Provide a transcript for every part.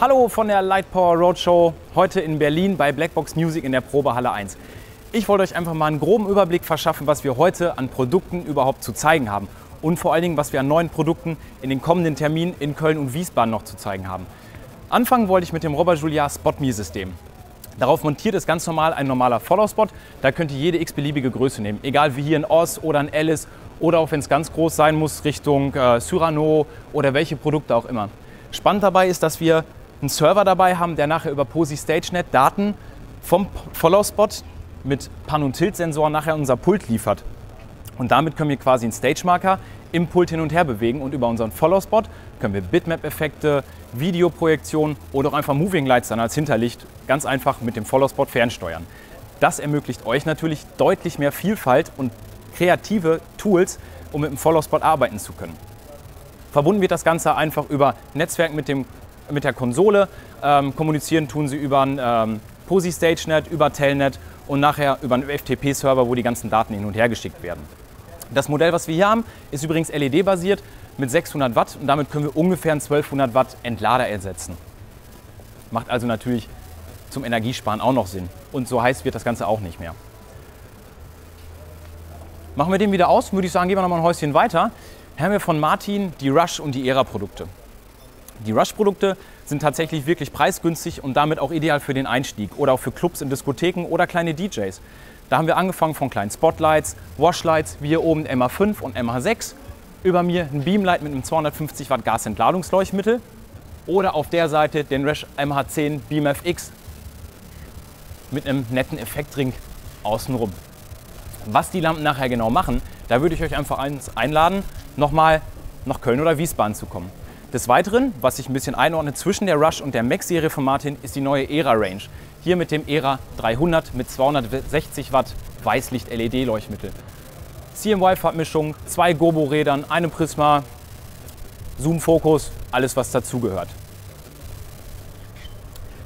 Hallo von der Lightpower Roadshow, heute in Berlin bei Black Box Music in der Probehalle 1. Ich wollte euch einfach mal einen groben Überblick verschaffen, was wir heute an Produkten überhaupt zu zeigen haben und vor allen Dingen, was wir an neuen Produkten in den kommenden Terminen in Köln und Wiesbaden noch zu zeigen haben. Anfangen wollte ich mit dem Robert Juliat SpotMe-System. Darauf montiert ist ganz normal ein normaler Follow-Spot, da könnt ihr jede x-beliebige Größe nehmen, egal wie hier ein Oz oder ein Alice oder auch wenn es ganz groß sein muss, Richtung Cyrano oder welche Produkte auch immer. Spannend dabei ist, dass wir einen Server dabei haben, der nachher über PosiStageNet Daten vom Follow-Spot mit Pan- und Tilt-Sensoren nachher unser Pult liefert. Und damit können wir quasi einen Stage-Marker im Pult hin und her bewegen und über unseren Follow-Spot können wir Bitmap-Effekte, Videoprojektionen oder auch einfach Moving Lights dann als Hinterlicht ganz einfach mit dem Follow-Spot fernsteuern. Das ermöglicht euch natürlich deutlich mehr Vielfalt und kreative Tools, um mit dem Follow-Spot arbeiten zu können. Verbunden wird das Ganze einfach über Netzwerk mit der Konsole, kommunizieren tun sie über ein PosiStageNet, über Telnet und nachher über einen FTP-Server, wo die ganzen Daten hin und her geschickt werden. Das Modell, was wir hier haben, ist übrigens LED-basiert mit 600 Watt und damit können wir ungefähr einen 1200 Watt Entlader ersetzen. Macht also natürlich zum Energiesparen auch noch Sinn und so heiß wird das Ganze auch nicht mehr. Machen wir den wieder aus, würde ich sagen, gehen wir noch mal ein Häuschen weiter. Hier haben wir von Martin die Rush und die Era-Produkte. Die Rush-Produkte sind tatsächlich wirklich preisgünstig und damit auch ideal für den Einstieg oder auch für Clubs in Diskotheken oder kleine DJs. Da haben wir angefangen von kleinen Spotlights, Washlights, wie hier oben MH5 und MH6, über mir ein Beamlight mit einem 250 Watt Gasentladungsleuchtmittel oder auf der Seite den Rush MH10 BeamFX mit einem netten Effektring außenrum. Was die Lampen nachher genau machen, da würde ich euch einfach einladen, nochmal nach Köln oder Wiesbaden zu kommen. Des Weiteren, was sich ein bisschen einordnet zwischen der Rush und der Max-Serie von Martin, ist die neue Era-Range. Hier mit dem Era 300 mit 260 Watt Weißlicht-LED-Leuchtmittel. CMY-Farbmischung, 2 Gobo-Rädern, einem Prisma, Zoom-Fokus, alles was dazugehört.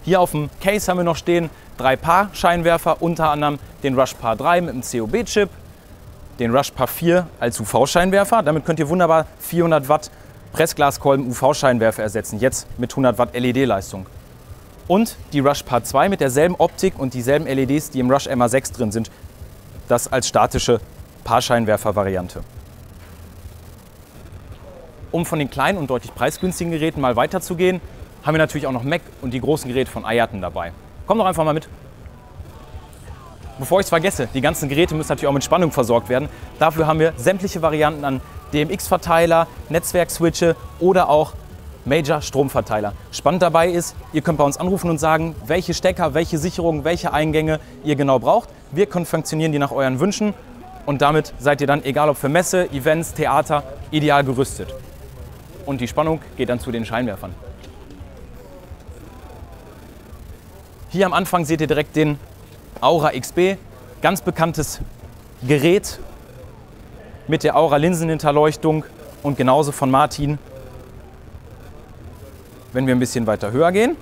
Hier auf dem Case haben wir noch stehen 3 Paar Scheinwerfer, unter anderem den Rush PAR 3 mit dem COB-Chip, den Rush PAR 4 als UV-Scheinwerfer. Damit könnt ihr wunderbar 400 Watt Pressglaskolben UV-Scheinwerfer ersetzen, jetzt mit 100 Watt LED-Leistung. Und die Rush PAR 2 mit derselben Optik und dieselben LEDs, die im Rush MA6 drin sind. Das als statische Paar-Scheinwerfer-Variante. Um von den kleinen und deutlich preisgünstigen Geräten mal weiterzugehen, haben wir natürlich auch noch Mac und die großen Geräte von Ayrton dabei. Kommt doch einfach mal mit. Bevor ich es vergesse, die ganzen Geräte müssen natürlich auch mit Spannung versorgt werden. Dafür haben wir sämtliche Varianten an DMX-Verteiler, Netzwerkswitche oder auch Major-Stromverteiler. Spannend dabei ist, ihr könnt bei uns anrufen und sagen, welche Stecker, welche Sicherungen, welche Eingänge ihr genau braucht. Wir konfektionieren die nach euren Wünschen und damit seid ihr dann, egal ob für Messe, Events, Theater, ideal gerüstet. Und die Spannung geht dann zu den Scheinwerfern. Hier am Anfang seht ihr direkt den Aura XB, ganz bekanntes Gerät mit der Aura Linsenhinterleuchtung und genauso von Martin. Wenn wir ein bisschen weiter höher gehen,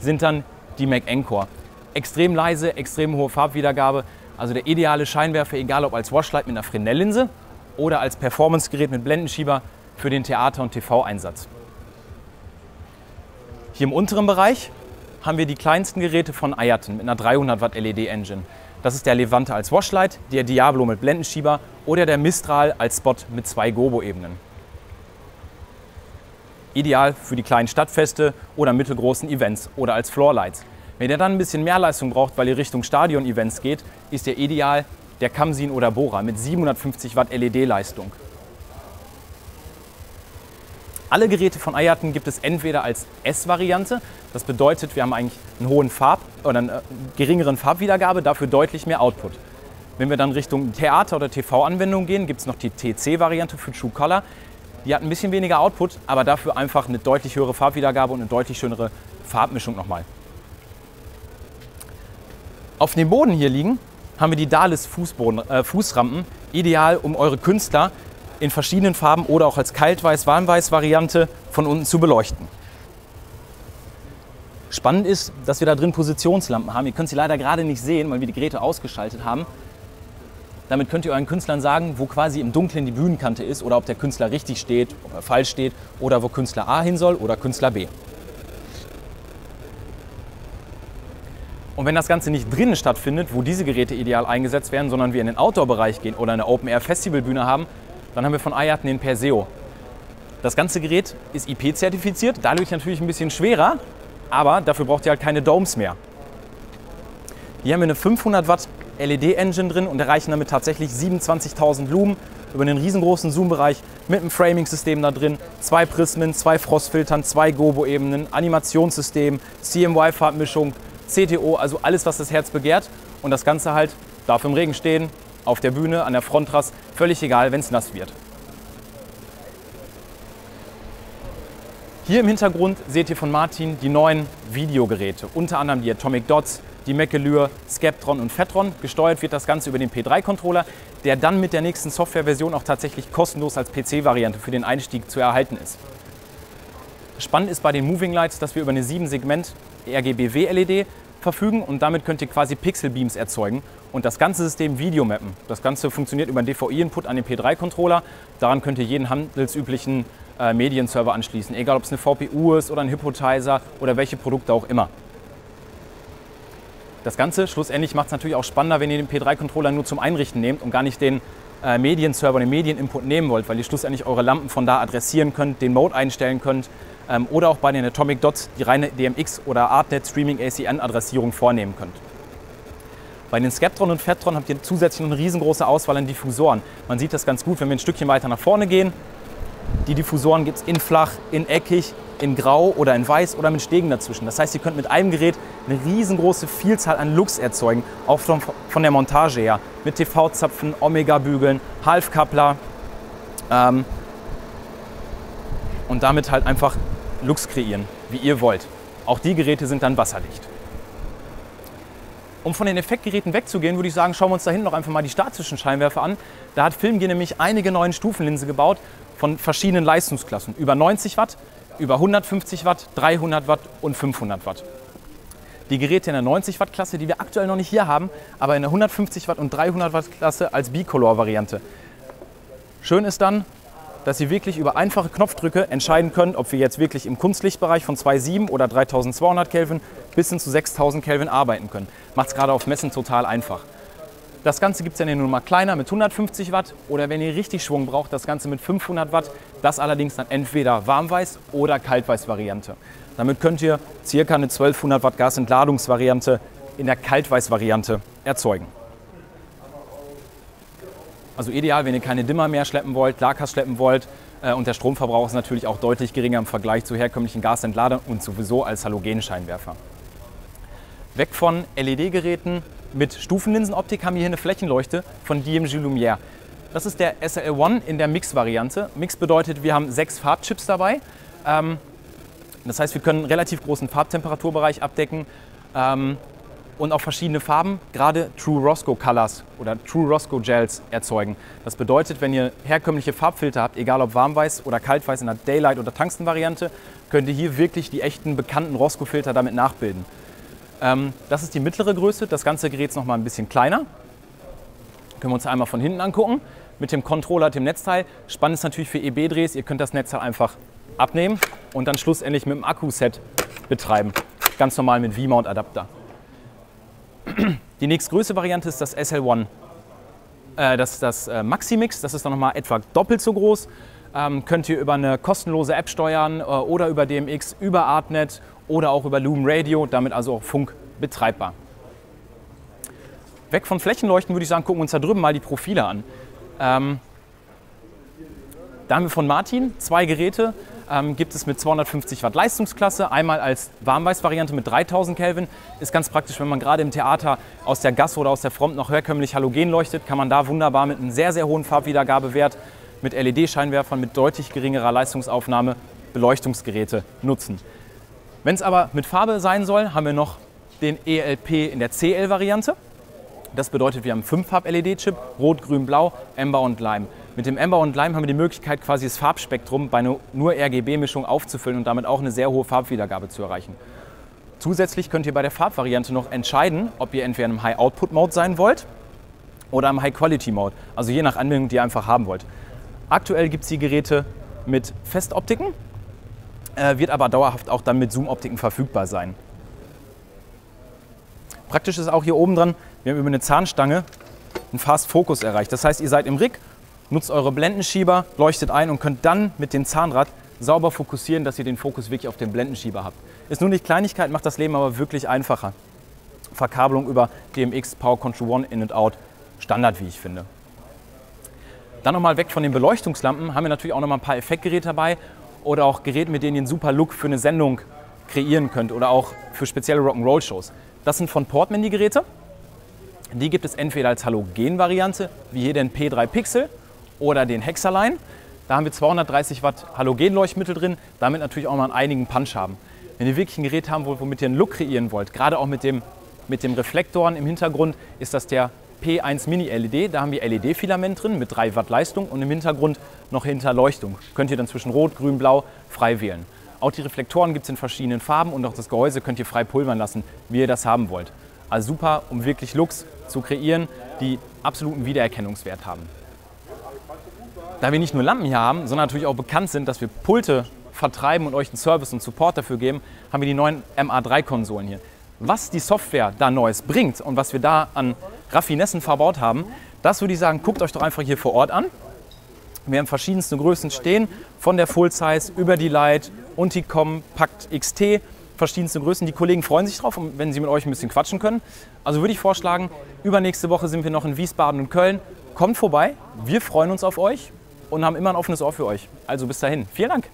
sind dann die Mac Encore. Extrem leise, extrem hohe Farbwiedergabe, also der ideale Scheinwerfer, egal ob als Washlight mit einer Fresnel-Linse oder als Performance-Gerät mit Blendenschieber für den Theater- und TV-Einsatz. Hier im unteren Bereich haben wir die kleinsten Geräte von Ayrton mit einer 300 Watt LED-Engine. Das ist der Levante als Washlight, der Diablo mit Blendenschieber oder der Mistral als Spot mit 2 Gobo-Ebenen. Ideal für die kleinen Stadtfeste oder mittelgroßen Events oder als Floorlights. Wenn ihr dann ein bisschen mehr Leistung braucht, weil ihr Richtung Stadion-Events geht, ist der ideal der Kamsin oder Bora mit 750 Watt LED-Leistung. Alle Geräte von Ayrton gibt es entweder als S-Variante, das bedeutet, wir haben eigentlich einen hohen oder einen geringeren Farbwiedergabe, dafür deutlich mehr Output. Wenn wir dann Richtung Theater- oder TV-Anwendung gehen, gibt es noch die TC-Variante für True Color. Die hat ein bisschen weniger Output, aber dafür einfach eine deutlich höhere Farbwiedergabe und eine deutlich schönere Farbmischung nochmal. Auf dem Boden hier liegen haben wir die Dalis Fußrampen, ideal um eure Künstler in verschiedenen Farben oder auch als Kaltweiß-Warmweiß-Variante von unten zu beleuchten. Spannend ist, dass wir da drin Positionslampen haben. Ihr könnt sie leider gerade nicht sehen, weil wir die Geräte ausgeschaltet haben. Damit könnt ihr euren Künstlern sagen, wo quasi im Dunkeln die Bühnenkante ist oder ob der Künstler richtig steht, ob er falsch steht oder wo Künstler A hin soll oder Künstler B. Und wenn das Ganze nicht drinnen stattfindet, wo diese Geräte ideal eingesetzt werden, sondern wir in den Outdoor-Bereich gehen oder eine Open-Air-Festivalbühne haben, dann haben wir von Ayrton den Perseo. Das ganze Gerät ist IP-zertifiziert, dadurch natürlich ein bisschen schwerer, aber dafür braucht ihr halt keine Domes mehr. Hier haben wir eine 500 Watt LED-Engine drin und erreichen damit tatsächlich 27.000 Lumen über einen riesengroßen Zoom-Bereich mit einem Framing-System da drin, 2 Prismen, 2 Frostfiltern, 2 Gobo-Ebenen, Animationssystem, CMY-Farbmischung, CTO, also alles, was das Herz begehrt. Und das Ganze halt darf im Regen stehen, auf der Bühne, an der Fronttrasse, völlig egal, wenn es nass wird. Hier im Hintergrund seht ihr von Martin die neuen Videogeräte, unter anderem die Atomic Dots, die Mekelure, Sceptron und Fatron. Gesteuert wird das Ganze über den P3-Controller, der dann mit der nächsten Softwareversion auch tatsächlich kostenlos als PC-Variante für den Einstieg zu erhalten ist. Spannend ist bei den Moving Lights, dass wir über eine 7-Segment-RGBW-LED verfügen und damit könnt ihr quasi Pixel-Beams erzeugen und das ganze System Video-mappen. Das Ganze funktioniert über einen DVI-Input an den P3-Controller. Daran könnt ihr jeden handelsüblichen Medienserver anschließen, egal ob es eine VPU ist oder ein Hypotizer oder welche Produkte auch immer. Das Ganze schlussendlich macht es natürlich auch spannender, wenn ihr den P3-Controller nur zum Einrichten nehmt und gar nicht den Medienserver, den Medieninput nehmen wollt, weil ihr schlussendlich eure Lampen von da adressieren könnt, den Mode einstellen könnt oder auch bei den Atomic Dots die reine DMX oder ArtNet Streaming ACN-Adressierung vornehmen könnt. Bei den Sceptron und Fatron habt ihr zusätzlich eine riesengroße Auswahl an Diffusoren. Man sieht das ganz gut, wenn wir ein Stückchen weiter nach vorne gehen. Die Diffusoren gibt es in flach, in eckig, in grau oder in weiß oder mit Stegen dazwischen. Das heißt, ihr könnt mit einem Gerät eine riesengroße Vielzahl an Looks erzeugen, auch von der Montage her. Mit TV-Zapfen, Omega-Bügeln, Half-Coupler und damit halt einfach Looks kreieren, wie ihr wollt. Auch die Geräte sind dann wasserdicht. Um von den Effektgeräten wegzugehen, würde ich sagen, schauen wir uns da hinten noch einfach mal die statischen Scheinwerfer an. Da hat Filmgear nämlich einige neue Stufenlinsen gebaut von verschiedenen Leistungsklassen. Über 90 Watt, über 150 Watt, 300 Watt und 500 Watt. Die Geräte in der 90 Watt Klasse, die wir aktuell noch nicht hier haben, aber in der 150 Watt und 300 Watt Klasse als Bicolor-Variante. Schön ist dann, dass ihr wirklich über einfache Knopfdrücke entscheiden könnt, ob wir jetzt wirklich im Kunstlichtbereich von 2,7 oder 3200 Kelvin bis hin zu 6000 Kelvin arbeiten können. Macht es gerade auf Messen total einfach. Das Ganze gibt es ja nun mal kleiner mit 150 Watt oder wenn ihr richtig Schwung braucht, das Ganze mit 500 Watt. Das allerdings dann entweder Warmweiß- oder Kaltweiß-Variante. Damit könnt ihr ca. eine 1200 Watt Gasentladungsvariante in der Kaltweiß-Variante erzeugen. Also ideal, wenn ihr keine Dimmer mehr schleppen wollt, Lakas schleppen wollt und der Stromverbrauch ist natürlich auch deutlich geringer im Vergleich zu herkömmlichen Gasentladern und sowieso als Halogenscheinwerfer. Weg von LED-Geräten mit Stufenlinsenoptik haben wir hier eine Flächenleuchte von DMG Lumière. Das ist der SL1 in der Mix-Variante. Mix bedeutet, wir haben 6 Farbchips dabei. Das heißt, wir können einen relativ großen Farbtemperaturbereich abdecken. Und auch verschiedene Farben, gerade True Rosco Colors oder True Rosco Gels erzeugen. Das bedeutet, wenn ihr herkömmliche Farbfilter habt, egal ob warmweiß oder kaltweiß in der Daylight- oder Tungsten-Variante, könnt ihr hier wirklich die echten, bekannten Rosco-Filter damit nachbilden. Das ist die mittlere Größe, das ganze Gerät ist noch mal ein bisschen kleiner. Können wir uns einmal von hinten angucken, mit dem Controller, dem Netzteil. Spannend ist natürlich für EB-Drehs, ihr könnt das Netzteil einfach abnehmen und dann schlussendlich mit dem Akku-Set betreiben. Ganz normal mit V-Mount-Adapter. Die nächstgrößte Variante ist das SL1, das Maximix, das ist dann nochmal etwa doppelt so groß. Könnt ihr über eine kostenlose App steuern oder über DMX, über ArtNet oder auch über Lumen Radio, damit also auch Funk betreibbar. Weg von Flächenleuchten würde ich sagen, gucken wir uns da drüben mal die Profile an. Da haben wir von Martin 2 Geräte. Gibt es mit 250 Watt Leistungsklasse, einmal als Warmweiß-Variante mit 3000 Kelvin. Ist ganz praktisch, wenn man gerade im Theater aus der Gasse oder aus der Front noch herkömmlich Halogen leuchtet, kann man da wunderbar mit einem sehr, sehr hohen Farbwiedergabewert mit LED-Scheinwerfern mit deutlich geringerer Leistungsaufnahme Beleuchtungsgeräte nutzen. Wenn es aber mit Farbe sein soll, haben wir noch den ELP in der CL-Variante. Das bedeutet, wir haben 5 Farb-LED-Chip, Rot, Grün, Blau, Amber und Lime. Mit dem Amber und Lime haben wir die Möglichkeit, quasi das Farbspektrum bei einer nur RGB-Mischung aufzufüllen und damit auch eine sehr hohe Farbwiedergabe zu erreichen. Zusätzlich könnt ihr bei der Farbvariante noch entscheiden, ob ihr entweder im High-Output-Mode sein wollt oder im High-Quality-Mode, also je nach Anwendung, die ihr einfach haben wollt. Aktuell gibt es die Geräte mit Festoptiken, wird aber dauerhaft auch dann mit Zoom-Optiken verfügbar sein. Praktisch ist auch hier oben dran, wir haben über eine Zahnstange einen Fast Focus erreicht. Das heißt, ihr seid im Rig, nutzt eure Blendenschieber, leuchtet ein und könnt dann mit dem Zahnrad sauber fokussieren, dass ihr den Fokus wirklich auf den Blendenschieber habt. Ist nur nicht Kleinigkeit, macht das Leben aber wirklich einfacher. Verkabelung über DMX, Power Control One, In und Out, Standard, wie ich finde. Dann nochmal weg von den Beleuchtungslampen, haben wir natürlich auch nochmal ein paar Effektgeräte dabei oder auch Geräte, mit denen ihr einen super Look für eine Sendung kreieren könnt oder auch für spezielle Rock'n'Roll-Shows. Das sind von Portman die Geräte. Die gibt es entweder als Halogen-Variante, wie hier den P3 Pixel oder den Hexaline. Da haben wir 230 Watt Halogenleuchtmittel drin, damit natürlich auch mal einen einigen Punch haben. Wenn ihr wirklich ein Gerät haben wollt, womit ihr einen Look kreieren wollt, gerade auch mit dem Reflektoren im Hintergrund, ist das der P1 Mini LED. Da haben wir LED-Filament drin mit 3 Watt Leistung und im Hintergrund noch Hinterleuchtung. Könnt ihr dann zwischen Rot, Grün, Blau frei wählen. Auch die Reflektoren gibt es in verschiedenen Farben und auch das Gehäuse könnt ihr frei pulvern lassen, wie ihr das haben wollt. Also super, um wirklich Looks zu kreieren, die absoluten Wiedererkennungswert haben. Da wir nicht nur Lampen hier haben, sondern natürlich auch bekannt sind, dass wir Pulte vertreiben und euch einen Service und Support dafür geben, haben wir die neuen MA3-Konsolen hier. Was die Software da Neues bringt und was wir da an Raffinessen verbaut haben, das würde ich sagen, guckt euch doch einfach hier vor Ort an. Wir haben verschiedenste Größen stehen, von der Full Size über die Lite und die Compact XT, verschiedenste Größen. Die Kollegen freuen sich drauf, wenn sie mit euch ein bisschen quatschen können. Also würde ich vorschlagen, übernächste Woche sind wir noch in Wiesbaden und Köln. Kommt vorbei, wir freuen uns auf euch und haben immer ein offenes Ohr für euch. Also bis dahin, vielen Dank.